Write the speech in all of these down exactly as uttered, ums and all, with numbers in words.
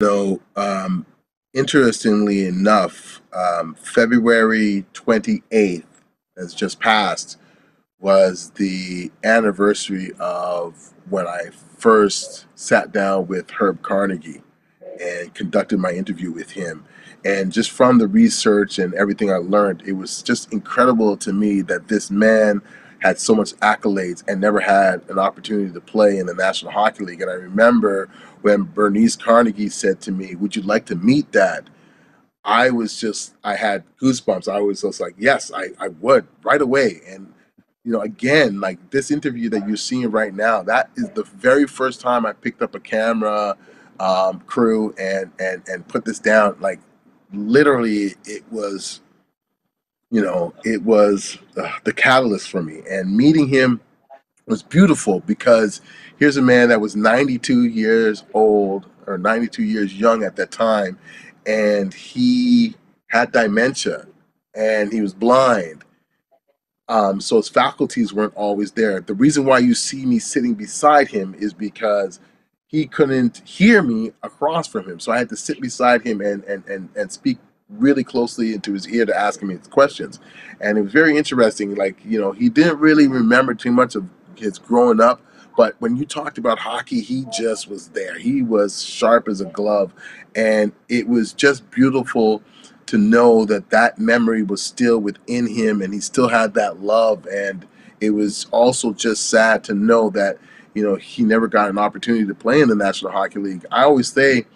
So, um, interestingly enough, um, February twenty-eighth, as just passed, was the anniversary of when I first sat down with Herb Carnegie and conducted my interview with him. And just from the research and everything I learned, it was just incredible to me that this man had so much accolades and never had an opportunity to play in the National Hockey League. And I remember when Bernice Carnegie said to me, "Would you like to meet Dad?" I was just, I had goosebumps. I was just like, yes, I, I would, right away. And, you know, again, like this interview that you're seeing right now, that is the very first time I picked up a camera um, crew and, and, and put this down. Like, literally, it was, you know, it was uh, the catalyst for me. And meeting him was beautiful because here's a man that was ninety-two years old or ninety-two years young at that time. And he had dementia and he was blind. Um, so his faculties weren't always there. The reason why you see me sitting beside him is because he couldn't hear me across from him. So I had to sit beside him and, and, and, and speak really closely into his ear to ask him his questions. And it was very interesting. Like, you know, he didn't really remember too much of his growing up. But when you talked about hockey, he just was there. He was sharp as a glove. And it was just beautiful to know that that memory was still within him and he still had that love. And it was also just sad to know that, you know, he never got an opportunity to play in the National Hockey League. I always say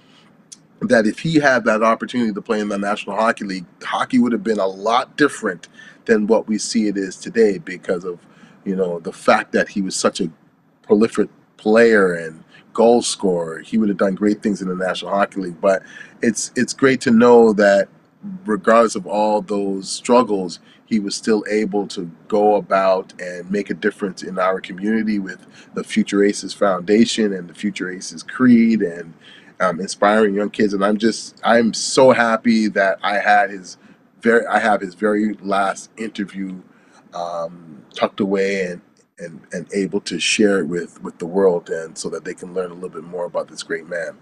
that if he had that opportunity to play in the National Hockey League, hockey would have been a lot different than what we see it is today because of, you know, the fact that he was such a prolific player and goal scorer. He would have done great things in the National Hockey League. But it's it's great to know that regardless of all those struggles, he was still able to go about and make a difference in our community with the Future Aces Foundation and the Future Aces Creed and um, inspiring young kids. And I'm just I'm so happy that I had his very I have his very last interview um, tucked away and and and able to share it with with the world, and so that they can learn a little bit more about this great man.